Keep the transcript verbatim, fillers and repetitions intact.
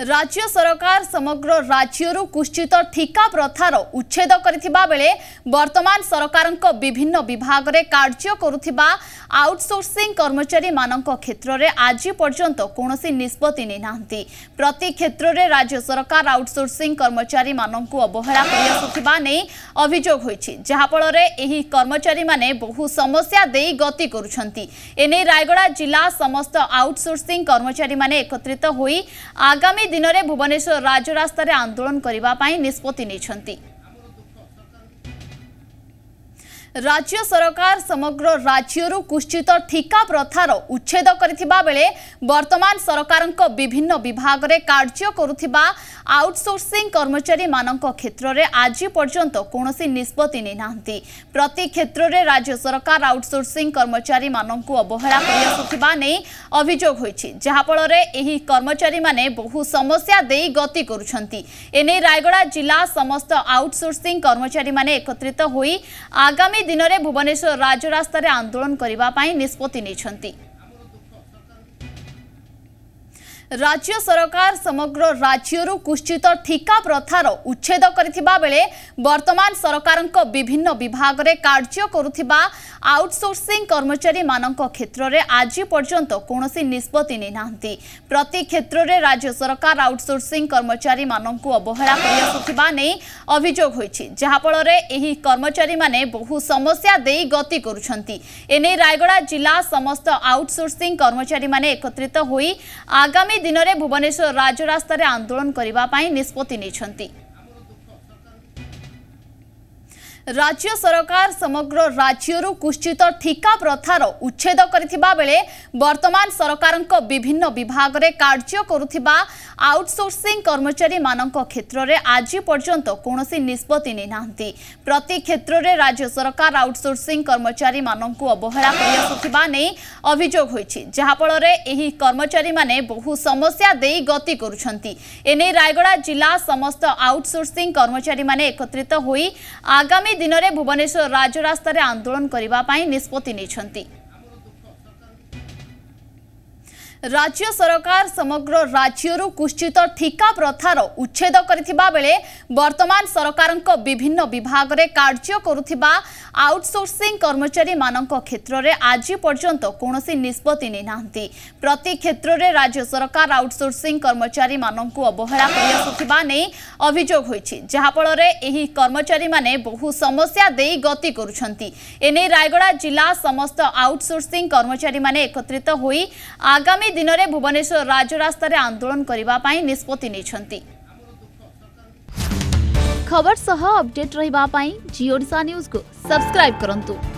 राज्य सरकार समग्र राज्य कुश्चित ठिका प्रथार उच्छेद करिथिबा बेले वर्तमान सरकारक विभिन्न विभाग में कार्य करुथिबा आउटसोर्सिंग कर्मचारी मानक क्षेत्र में आज पर्यंत कोनोसी निष्पत्ति नै नाहंती। प्रति क्षेत्र में राज्य सरकार आउटसोर्सिंग कर्मचारी मानक अवहेला करि आसुथिबा नै अभियोग होइछि, जहा फल एही कर्मचारी माने बहु समस्या देई गति करुछंती। एने रायगड़ा जिला समस्त आउटसोर्सिंग कर्मचारी माने एकत्रित होई आगामी दिन में भुवनेश्वर राजरास्तार आंदोलन करने निष्पत्ति नहीं। राज्य सरकार समग्र राज्य कुश्चित ठिका प्रथार उच्छेद करिथिबा बेले वर्तमान सरकारक विभिन्न विभाग में कार्य करुथिबा आउटसोर्सिंग कर्मचारी मानक क्षेत्र में आज पर्यंत कोनोसी निष्पत्ति नै नाहंती। प्रति क्षेत्र में राज्य सरकार आउटसोर्सिंग कर्मचारी मानक अवहेला करि आसुथिबा नै अभियोग होइछि, जहा फल एही कर्मचारी माने बहु समस्या देई गति करुछंती। एने रायगड़ा जिला समस्त आउटसोर्सिंग कर्मचारी माने एकत्रित होई आगामी दिन में भुवनेश्वर राजरास्तार आंदोलन करने निष्पत्ति नहीं। राज्य सरकार समग्र राज्य कुश्चित ठिका प्रथार उच्छेद करिथिबा बेले वर्तमान सरकारक विभिन्न विभाग में कार्य करुथिबा आउटसोर्सिंग कर्मचारी मानक क्षेत्र में आज पर्यंत कोनोसी निष्पत्ति नै नाहंती। प्रति क्षेत्र में राज्य सरकार आउटसोर्सिंग कर्मचारी मानक अवहेला करि आसुथिबा नै अभियोग होइछि, जहा फल एही कर्मचारी माने बहु समस्या देई गति करुछंती। एने रायगड़ा जिला समस्त आउटसोर्सिंग कर्मचारी माने एकत्रित होई आगामी दिन में भुवनेश्वर राजरास्तार आंदोलन करने निष्पत्ति नहीं। राज्य सरकार समग्र राज्य कुश्चित ठिका प्रथार उच्छेद करिथिबा बेले वर्तमान सरकारक विभिन्न विभाग में कार्य करुथिबा आउटसोर्सिंग कर्मचारी मानक क्षेत्र में आज पर्यंत कोनोसी निष्पत्ति नै नाहंती। प्रति क्षेत्र में राज्य सरकार आउटसोर्सिंग कर्मचारी मानक अवहेला करि आसुथिबा नै अभियोग होइछि, जहा फल एही कर्मचारी माने बहु समस्या देई गति करुछंती। एने रायगड़ा जिला समस्त आउटसोर्सिंग कर्मचारी माने एकत्रित होई आगामी दिन में भुवनेश्वर राजरास्तार आंदोलन करने निष्पत्ति नहीं। राज्य सरकार समग्र राज्य कुश्चित ठिका प्रथार उच्छेद करिथिबा बेले वर्तमान सरकारक विभिन्न विभाग में कार्य करुथिबा आउटसोर्सिंग कर्मचारी मानक क्षेत्र में आज पर्यंत कोनोसी निष्पत्ति नै नाहंती। प्रति क्षेत्र में राज्य सरकार आउटसोर्सिंग कर्मचारी मानक अवहेला करि आसुथिबा नै अभियोग होइछि, जहा फल एही कर्मचारी माने बहु समस्या देई गति करुछंती। एने रायगड़ा जिला समस्त आउटसोर्सिंग कर्मचारी माने एकत्रित होई आगामी दिन में भुवनेश्वर राजरास्तार आंदोलन करने निष्पत्ति नहीं। खबर सह अपडेट रहिबा पाई जी ओडिशा न्यूज को सब्सक्राइब करंतु।